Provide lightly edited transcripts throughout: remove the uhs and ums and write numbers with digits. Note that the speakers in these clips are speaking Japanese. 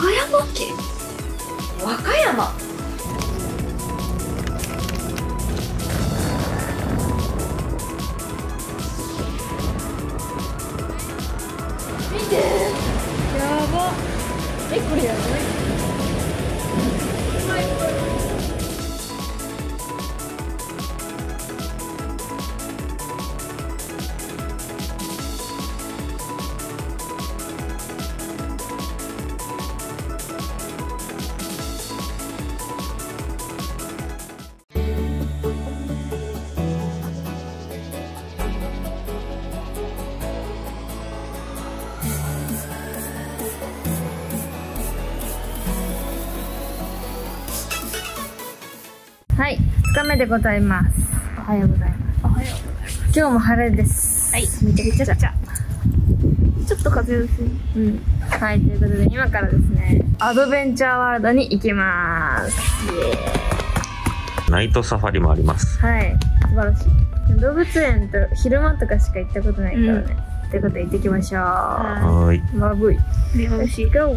和歌山県、和歌山、見て、やば。え、これやばい。はい、2日目でございます。おはようございます。おはようございます。今日も晴れです。はい、めちゃめちゃ。ちょっと風ですね。うん。はい、ということで今からですね、アドベンチャーワールドに行きます。ナイトサファリもあります。はい、素晴らしい。動物園と昼間とかしか行ったことないからね。ということで行ってきましょう。はい。まぶい。よし、GO! GO!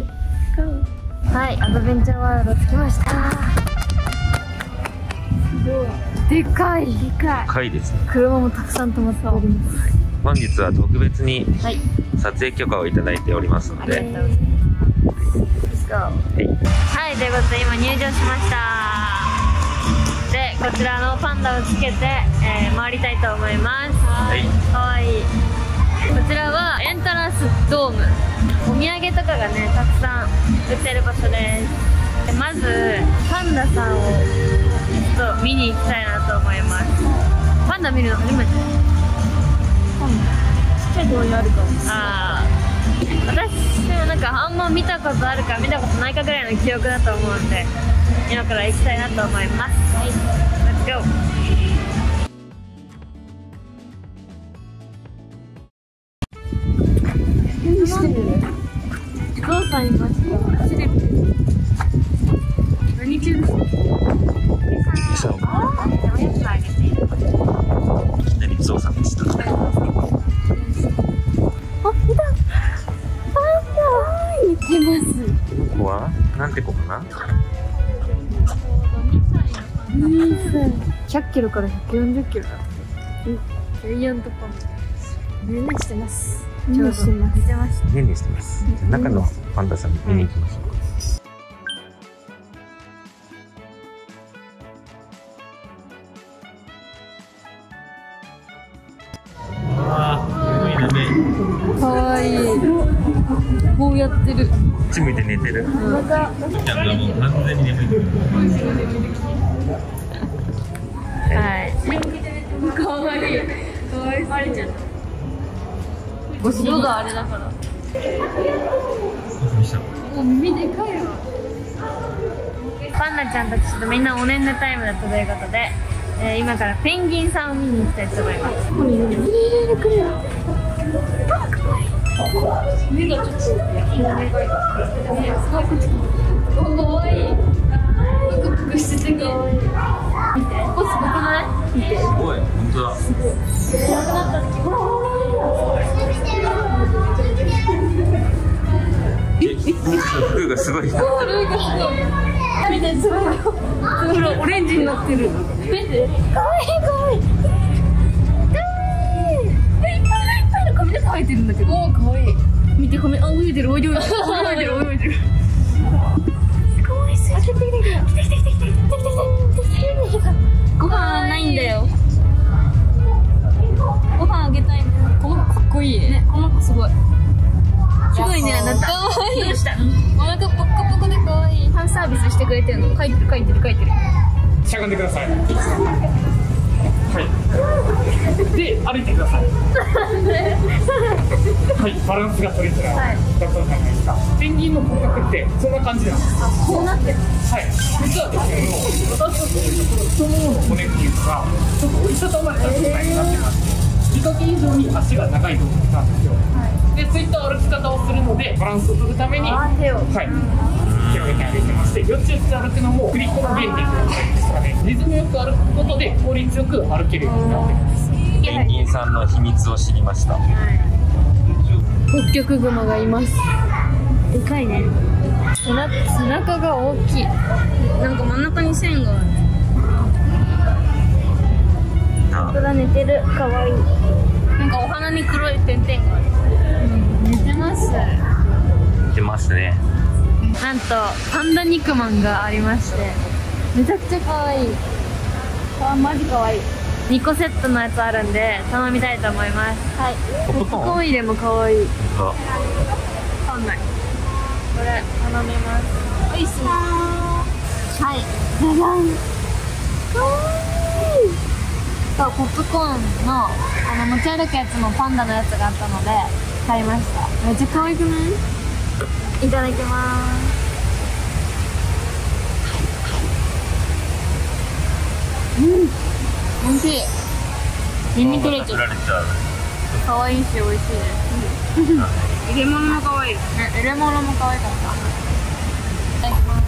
はい、アドベンチャーワールド着きました。でかい、でかい。でかいですね。車もたくさん止まっております。はい、本日は特別に撮影許可をいただいておりますので。はい、はい、ということで今入場しました。で、こちらのパンダをつけて、回りたいと思います。はい、かわいい。こちらはエントランスドーム。お土産とかがね、たくさん売ってる場所です。で、まずパンダさんを。ちょっと見に行きたいなと思います。パンダ見るの初めて。ちっちゃい動画あるかも。ああ、私でもなんかあんま見たことあるか見たことないかぐらいの記憶だと思うんで、今から行きたいなと思います。はい、レッツゴー。何してる？お父さんいました。テレビ何中ですか？餌をおやつあげている。いきなりゾウさんでした。あ、見た。あ、似てます。ここはなんて子かな。100キロから140キロだ。ジャイアントパンダ。ねねしてます。ねねしてます。ねねしてます。中のパンダさん見に行きましょう。こうやってる。こっち向いて寝てる。また。完全に眠い。はい。可愛い。可愛い。バレちゃった。ご指導があれだから。お耳でかいわ。パンダちゃんたちとみんなおねんねタイムだったということで、今からペンギンさんを見に行きたいと思います。目がちょっとすごい可愛い。ククククしてて可愛い。見て、ここすごくない？見て。すごい、本当だ。すごい。暗くなった時、ルーがすごい。ルーがすごい。見て、すごい。ほら、オレンジになってる。見て。可愛い可愛い。いっぱい生えてるんだけど。おお、可愛い。見て、ごめん、あ、泳いでる、泳いでる、泳いでる、泳いでる。可愛いっす。来て来て来て来て来て来て来て来て来て。ご飯ないんだよ。ご飯あげたい。この子かっこいいね。この子すごい。すごいね、あなた。可愛い。どうした？お腹ポッコポコで可愛い。ファンサービスしてくれてるの。書いてる書いてる書いてる。しゃがんでください。はい。で、歩いてください。はい、バランスが取りづらい。たくさん考えました。ペンギンの骨格ってそんな感じなんです。こうなってる。はい。実はですけど、私たちの太ももの骨っていうのがちょっと折りたたまれた状態になってまして、見かけ以上に足が長い動物なんですよ。で、そういった歩き方をするのでバランスを取るために、はい、広げてあげてまして、よちよち歩くのも振り子の原理ですからね。リズムよく歩くことで効率よく歩けるようになってます。ペンギンさんの秘密を知りました。北極熊がいます。でかいね。背中が大きい。なんか真ん中に線がある。本当だ、寝てる。かわいい。なんかお鼻に黒い点々がある。うん、寝てます。寝てますね。なんとパンダ肉まんがありまして、めちゃくちゃかわいい。あ、マジかわいい。2個セットのやつあるんで頼みたいと思います。はい。ポップコーン入れもかわいい。わかんない。これ頼みます。おいしい。はい。じゃじゃん。かわいい。そう、ポップコーンの持ち歩くやつもパンダのやつがあったので買いました。めっちゃかわいくない？いただきます。うん、美味しい。ニンニク入れちゃう。かわいいし、美味しいです。入れ物もかわいい。入れ物もかわいかった。いただきます。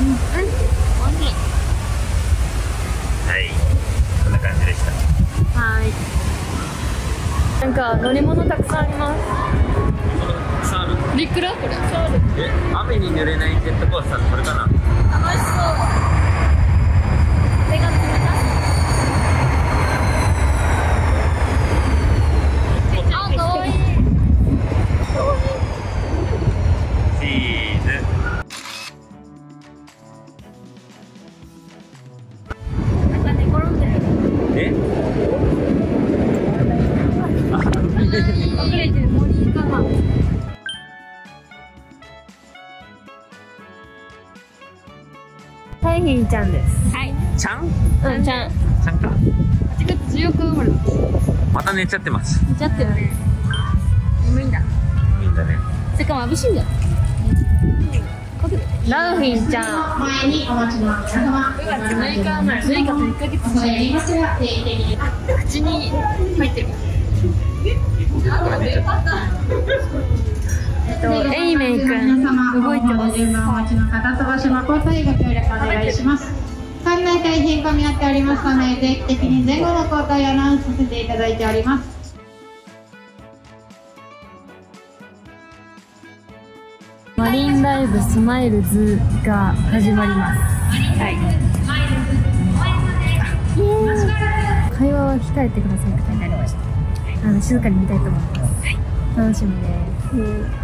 うん、美味しい。はい、こんな感じでした。はい。なんか乗り物たくさんあります。乗り物たくさんある。びっくらこれ。雨に濡れないジェットコースター、これかな。楽しそう。タイヒンちゃんです。はい。ちゃん？うん、ちゃん。ちゃんか。8月14日生まれです。また寝ちゃってます。寝ちゃってるね。眠いんだ。眠いんだね。それか眩しいんだ。ラウフィンちゃん。前にお待ちの皆様。6日前。6日と1ヶ月前。口に入ってる。エイメイ君動いてます。お待ちの方、蕎麦島交通費ご協力お願いします。館内大変混み合っておりますので、定期的に前後の交代をアナウンスさせていただいております。マリンライブスマイルズが始まります。はい。会話は控えてくださいって書いてありました。静かに見たいと思います。はい、楽しみです。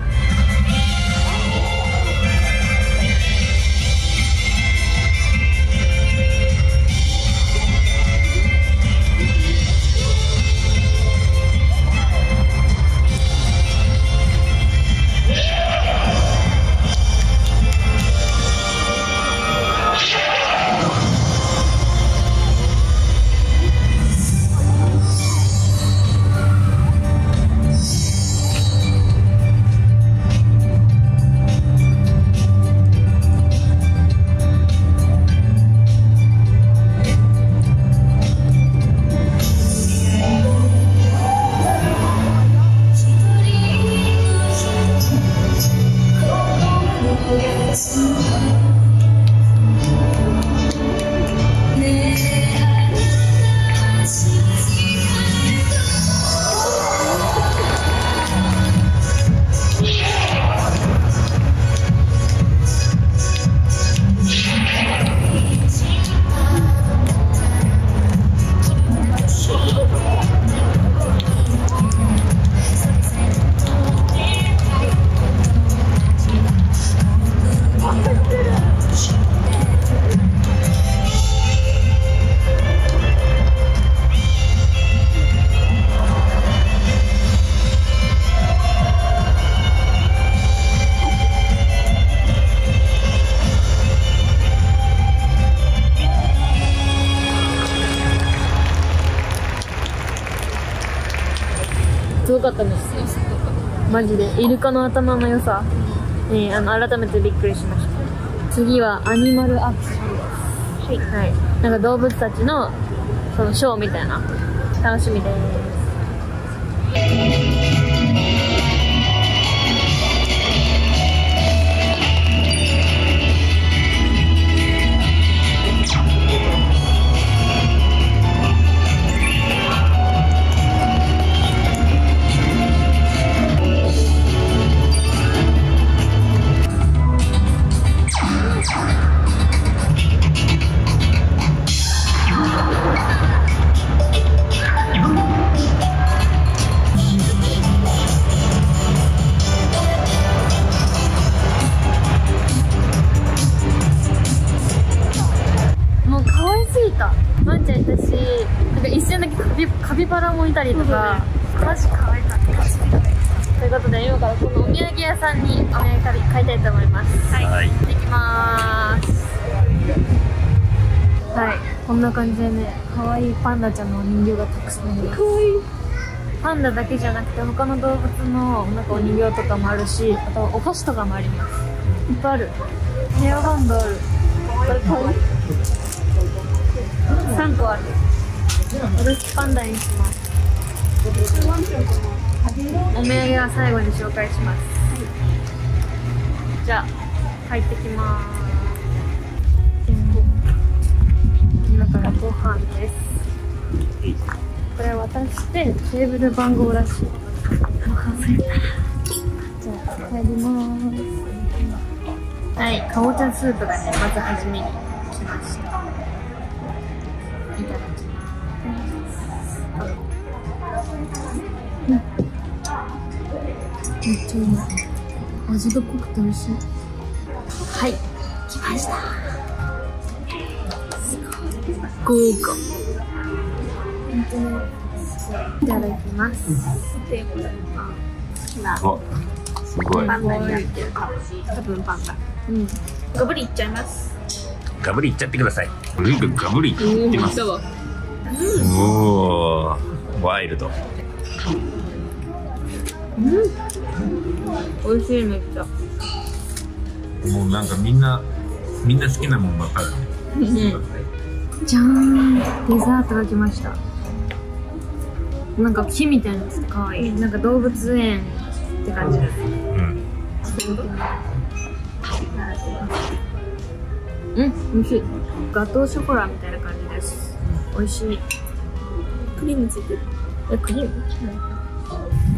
すごかったです。マジでイルカの頭の良さ、改めてびっくりしました。次はアニマルアクションです。はい、はい、なんか動物たちのそのショーみたいな、楽しみです。カピバラもいたりとか、マジ可愛かった。ということで、今からこのお土産屋さんにお土産買いたいと思います。はい、行ってきまーす。はい、こんな感じでね、可愛いパンダちゃんのお人形がたくさんあります。可愛い。パンダだけじゃなくて、他の動物のなんかお人形とかもあるし、あとお菓子とかもあります。いっぱいある。ヘアバンドある。これ可愛い。3個ある。私パンダにします。お土産は最後に紹介します。はい、じゃあ帰ってきまーす。今からご飯です。これ渡してテーブル番号らしい。じゃあ帰りまーす。はい、かぼちゃスープがね、まず初めに来ました。いただきます。めっちゃうまい。味が濃くて美味しい。はい、来ました。豪華。いただきます。すごい。パンダになってる感じ。多分パンダ。うん。ガブリいっちゃいます。ガブリいっちゃってください。ガブリいってます。おお、ワイルド。うん、美味しい。めっちゃもうなんかみんな好きなもんばっかり。じゃーん、デザートが来ました。なんか木みたいなやつ、かわいい。なんか動物園って感じです。うん、美味しい。ガトーショコラみたいな感じです。美味しい。クリームついてる。え、クリーム。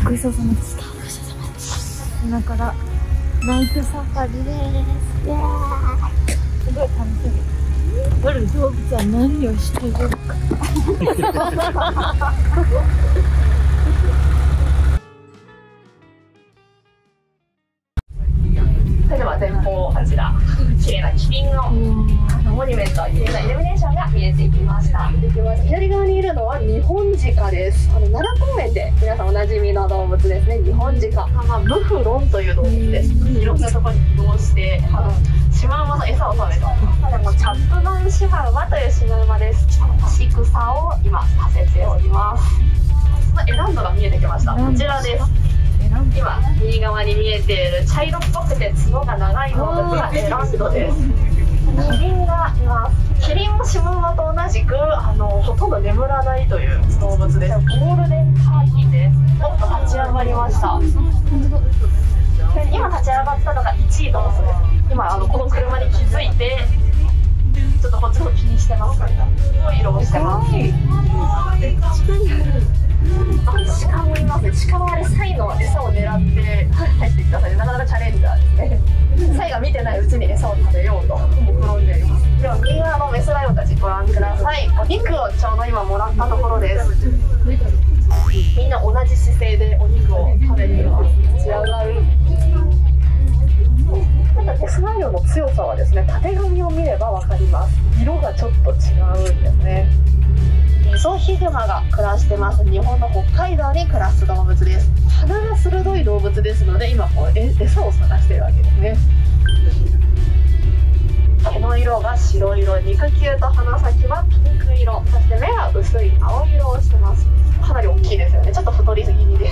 ごちそうさまでした。ごちそうさまでした。今からナイトサファリです。いやー、すごい楽しみ。夜動物は何をしているか。それでは前方あちら、綺麗なキリンのモニュメント、綺麗なイルミネーションが見えてきました。左側にいるのはニホンジカです。奈良公園で皆さんおなじみの動物ですね。ニホンジカ、ブフロンという動物です。いろんなところに移動して、シマウマの餌を食べた。でもチャップマンシマウマというシマウマです。シクサを今させております。そのエランドが見えてきました。こちらです。今右側に見えている茶色っぽくて角が長い動物がエランドです。キリンがいます。キリンもシマウマと同じくほとんど眠らないという動物です。ゴールデンターキーです。おっと、立ち上がりました。今立ち上がったのが1位のオスです。今この車に気づいて、ちょっとこっちを気にしてます。色をしてます。鹿もいます。鹿はあれサイの餌を狙って入ってきたので、なかなかチャレンジャーですね。サイが見てないうちに餌を食べようと試みています。では右側のメスライオンたちご覧ください。お肉をちょうど今もらったところです。みんな同じ姿勢でお肉を食べています。立ち上がる。なんかメスライオンの強さはですね、たてがみを見ればわかります。色がちょっと違うんですね。イソヒグマが暮らしてます。日本の北海道に暮らす動物です。鼻が鋭い動物ですので、今こう餌を探しているわけですね。毛の色が白色、肉球と鼻先はピンク色、そして目が薄い青色をしてます。かなり大きいですよね。ちょっと太りすぎで。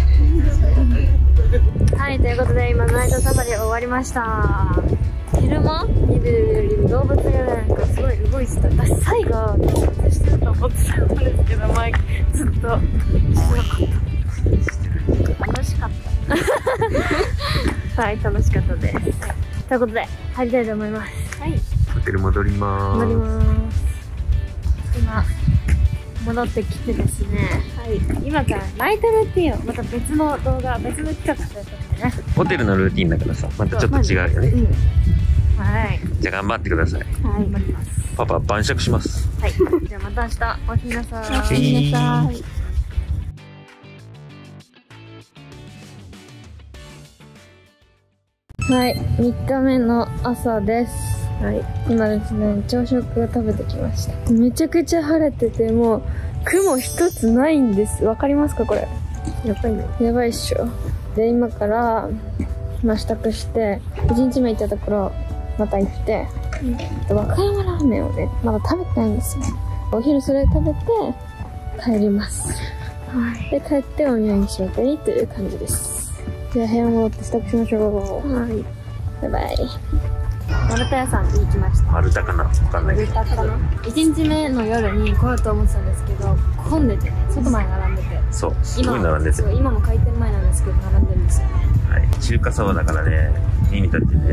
はい、ということで今ナイトサファリ終わりました。昼間見るよりも動物がなんかすごい動いてた。私サイが動物してると思ってたんですけど、前ずっとしてなかった。楽しかった。はい、楽しかったです。ということで入りたいと思います。はい。ホテル戻ります。戻ります。今戻ってきてですね。はい。今からナイトルーティンをまた別の動画、別の企画でやったね。ホテルのルーティンだからさ、またちょっと違うよね。はい、じゃあ頑張ってください。はい、頑張ります。パパ晩酌します。はい、じゃあまた明日、おやすみなさい。おやすみなさい。はい、3日目の朝です。はい、今ですね、朝食を食べてきました。めちゃくちゃ晴れてて、もう雲一つないんです。わかりますかこれ。やばいね。やばいっしょ。で今から、まあ、支度して1日目行ったところまた行って、和歌山ラーメンをねまだ食べてないんですよ。お昼それ食べて帰ります、はい、で帰ってお土産にしようかいという感じです。じゃあ部屋戻って支度しましょう。はい、バイバイ。丸太屋さんに行きました。丸太かな、分かんないけど。1日目の夜に来ようと思ってたんですけど混んでてね、外まで並んでて、そうすごい並んでて、今も開店前なんですけど並んでるんですよね。はい、中華そばだからね、耳立ってね、は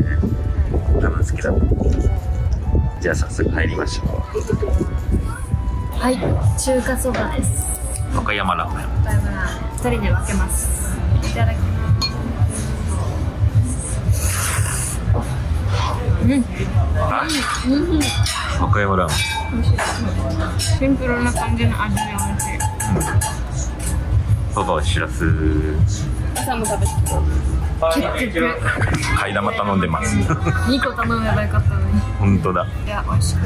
い、多分好きだと思う。じゃあ早速入りましょう。はい、中華そばです。和歌山ラーメン、和歌山ラーメン2人で分けます。いただきます。和歌山ラーメンシンプルな感じの味で美味しい。そばをしらす朝も食べてきた。替え玉頼んでます。2個頼めばよかったのに。本当だ。いや美味しい。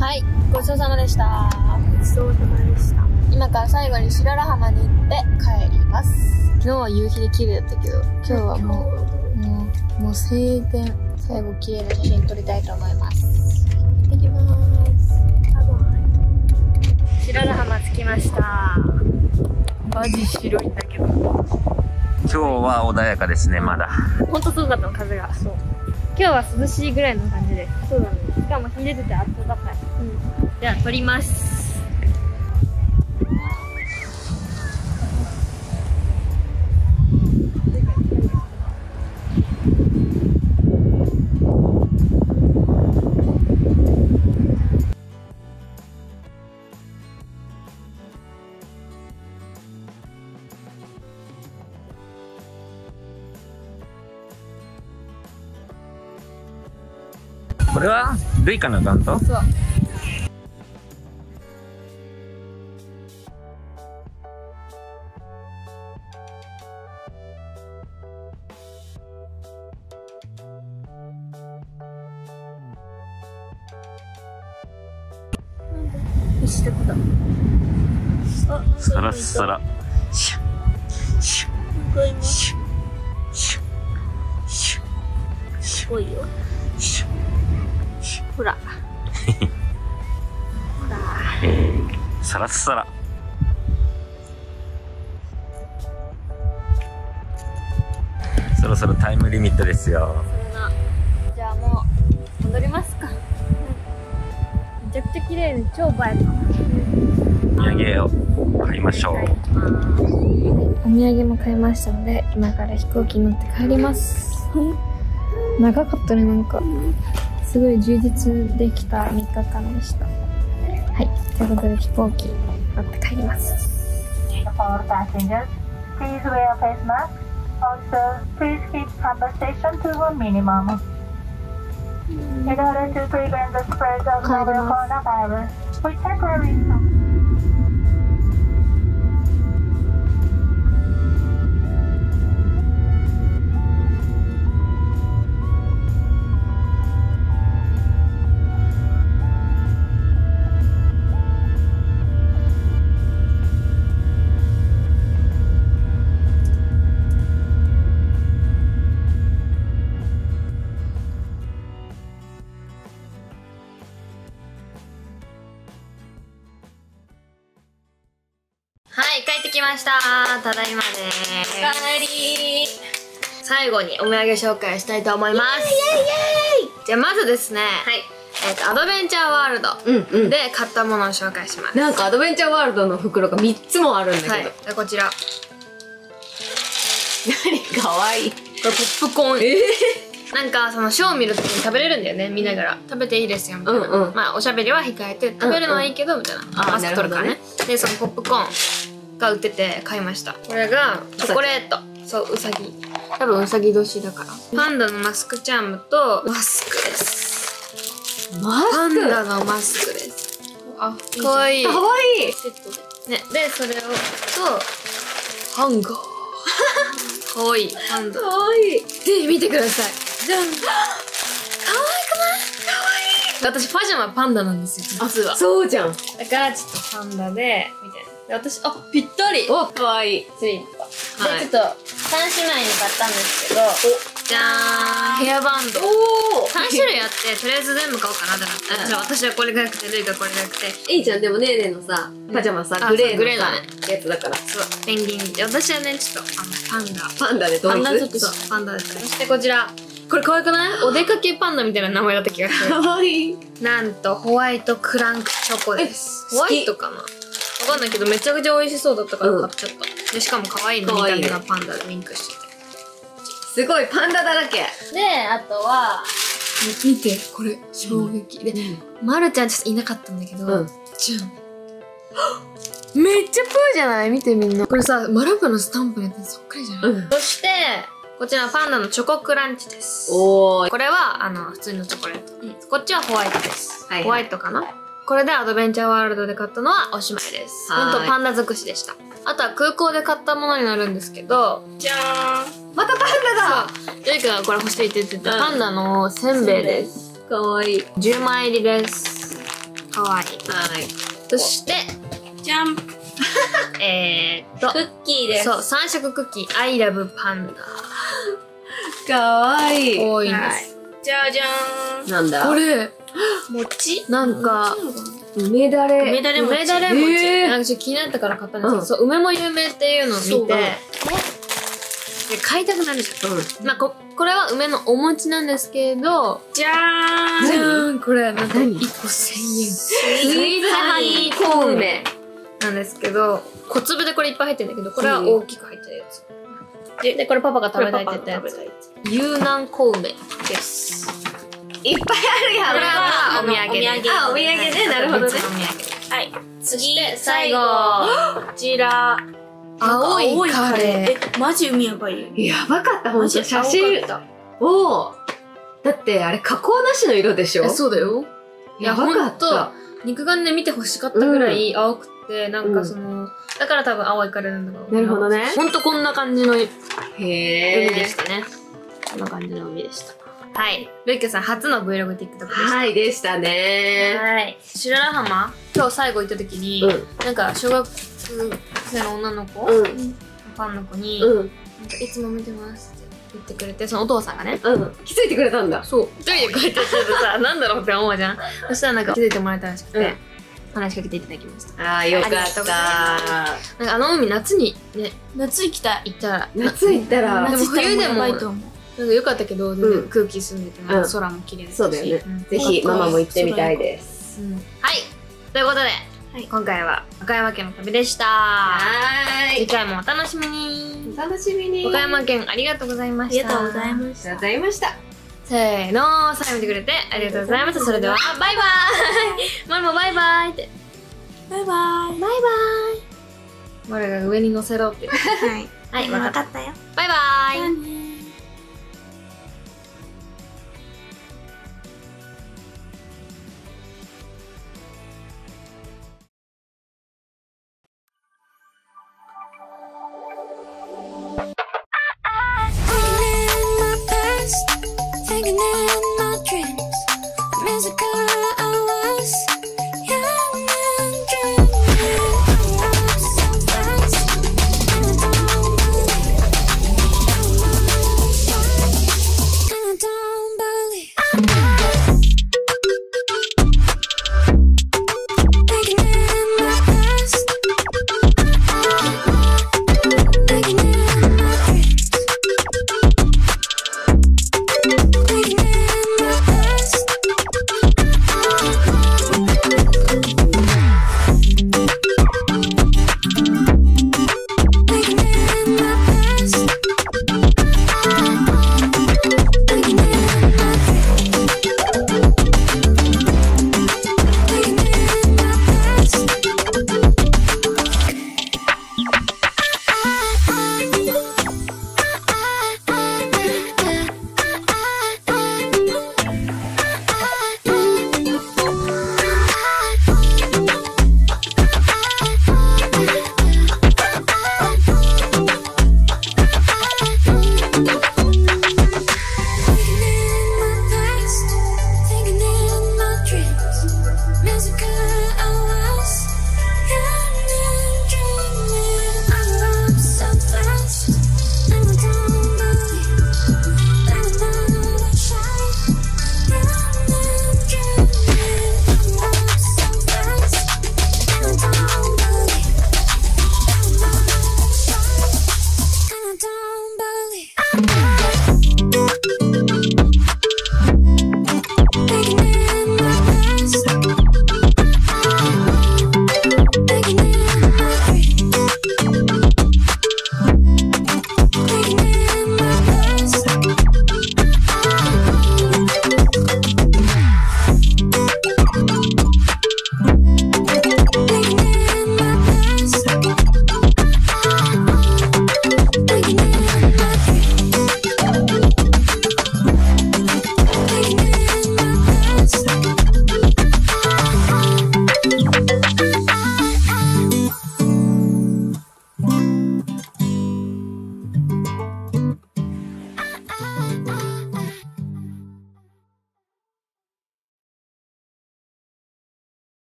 はい、ごちそうさまでした。ごちそうさまでした。今から最後に白良浜に行って帰ります。昨日は夕日で綺麗だったけど今日はもう晴天。最後綺麗な写真撮りたいと思います。行ってきます。バイバイ。白良浜着きました。マジ白いんだけど今日は穏やかですね。まだほんとそうだったの風が。そう今日は涼しいぐらいの感じです。そうだね。しかも日出てて暖かい、うん、では撮ります。これはルイカの岩と。そう。石とこだ。サラッサラ。シュッシュッシュッシュッシュッシュッ。すごいよ。ほらほら、サラッサラ。そろそろタイムリミットですよ。そんな、じゃあもう戻りますか。めちゃくちゃ綺麗で超映えた。お土産を買いましょう。お土産も買いましたので今から飛行機に乗って帰ります。長かったね。なんかすごい充実できた3日間でした。はい、ということで飛行機乗って帰ります。はい、帰ってきました。ただいまでーす。おかえりー。最後にお土産紹介したいと思います。イエーイイエーイ。じゃあまずですね、はい、アドベンチャーワールドで買ったものを紹介します。うんうん、なんかアドベンチャーワールドの袋が3つもあるんだけど。はい、じゃあこちら。何かわいい。これポップコーン。なんかそのショーを見るときに食べれるんだよね、見ながら。食べていいですよみたいな、うん、うん、まあおしゃべりは控えて食べるのはいいけどみたいな、マスク取るからね。でそのポップコーンが売ってて買いました。これがチョコレート、そううさぎ、多分うさぎ年だから。パンダのマスクチャームとマスクです。パンダのマスクです。あ、かわいい。かわいいセットでね。でそれをとハンガーかわいい。パンダかわいい。ぜひ見てください。じゃん。可愛くない？可私パジャマパンダなんですよ実は。そうじゃん。だからちょっとパンダでみたいな。で私あぴったり。おかわいいスリッパ。でちょっと三姉妹に買ったんですけど。おじゃーんヘアバンド。おお。3種類あってとりあえず全部買おうかなってなって。じゃあ私はこれが良くてルイがこれが良くて。えいちゃんでもねえねえのさパジャマさグレーのやつだから。そうペンギンで私はねちょっとパンダでどうする？パンダで。そしてこちら。これ可愛くない？お出かけパンダみたいな名前だった気がする。可愛い。なんとホワイトクランクチョコです。ホワイトかな？わかんないけどめちゃくちゃ美味しそうだったから買っちゃった。でしかも可愛いの見た目がパンダでミンクしてて。すごいパンダだらけ。であとは見てこれ衝撃でまるちゃんちょっといなかったんだけどじゃん。めっちゃプーじゃない？見てみんな。これさマルプのスタンプのやつそっくりじゃない？そして。こちらはパンダのチョコクランチです。おー。これは、普通のチョコレート。うん、こっちはホワイトです。はいはい、ホワイトかな？これでアドベンチャーワールドで買ったのはおしまいです。ほんとパンダ尽くしでした。あとは空港で買ったものになるんですけど、じゃーん。またパンダだ！ゆいくんがこれ欲しいって言ってた。パンダのせんべいです。かわいい。10枚入りです。かわいい。はい。そして、じゃん。クッキーです。そう、3色クッキー。I love パンダ。かわいい。多いんです。じゃじゃーん。なんだこれ。餅なんか、梅だれ。梅だれ餅。なんかちょっと気になったから買ったんですけど、そう、梅も有名っていうのを見て、買いたくなるじゃん。まあ、これは梅のお餅なんですけど、じゃーん。じゃーん。これ、なんか1個1000円。スイーツハニーコーン梅なんですけど、小粒でこれいっぱい入ってるんだけど、これは大きく入ってるやつ。で、これパパが食べたいって言ったやつ。遊南小梅です。いっぱいあるやん。これはお土産で。あ、お土産で、なるほどね。はい。次、最後。こちら。青いカレー。え、マジ海やばい。やばかった、ほんと。写真。おぉ。だって、あれ、加工なしの色でしょ？そうだよ。やばかった。肉眼で見て欲しかったぐらい青くて、なんかその、だから多分青いカレーなんだろう。なるほどね。ほんとこんな感じの海でしたね。こんな感じの海でした。はい。ルイカさん初の Vlog TikTok でした。はい、でしたね。はい。白良浜、今日最後行った時に、なんか小学生の女の子、ファンの子に、なんかいつも見てますって言ってくれて、そのお父さんがね、気づいてくれたんだ。そう。一人で帰ってきたらさ、なんだろうって思うじゃん。そしたらなんか気づいてもらえたらしくて。話しかけていただきました。ああ、よかった。なんか海夏にね、夏行きたい。行ったら。夏行ったら。でも冬でもなんか良かったけど、空気澄んでて空も綺麗だし。そうだよね。ぜひママも行ってみたいです。はい。ということで、今回は岡山県の旅でした。はい。次回もお楽しみに。お楽しみに。岡山県ありがとうございました。ありがとうございました。ありがとうございました。せーの、最後見てくれてありがとうございました。それでは、バイバーイマルもバイバーイって。バイバーイ。バイバーイ。マルが上に乗せろって。はい。はい、わかったよ。バイバーイ。